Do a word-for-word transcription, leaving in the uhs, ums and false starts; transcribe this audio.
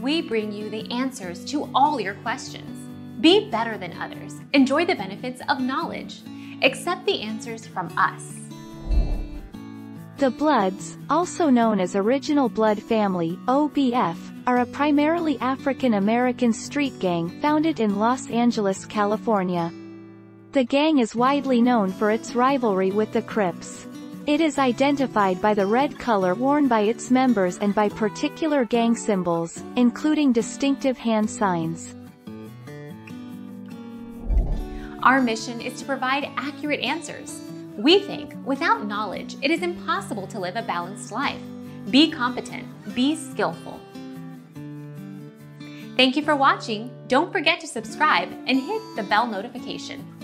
we bring you the answers to all your questions. Be better than others. Enjoy the benefits of knowledge. Accept the answers from us. The Bloods, also known as Original Blood Family, O B F, are a primarily African-American street gang founded in Los Angeles, California. The gang is widely known for its rivalry with the Crips. It is identified by the red color worn by its members and by particular gang symbols, including distinctive hand signs. Our mission is to provide accurate answers. We think, without knowledge, it is impossible to live a balanced life. Be competent, be skillful. Thank you for watching. Don't forget to subscribe and hit the bell notification.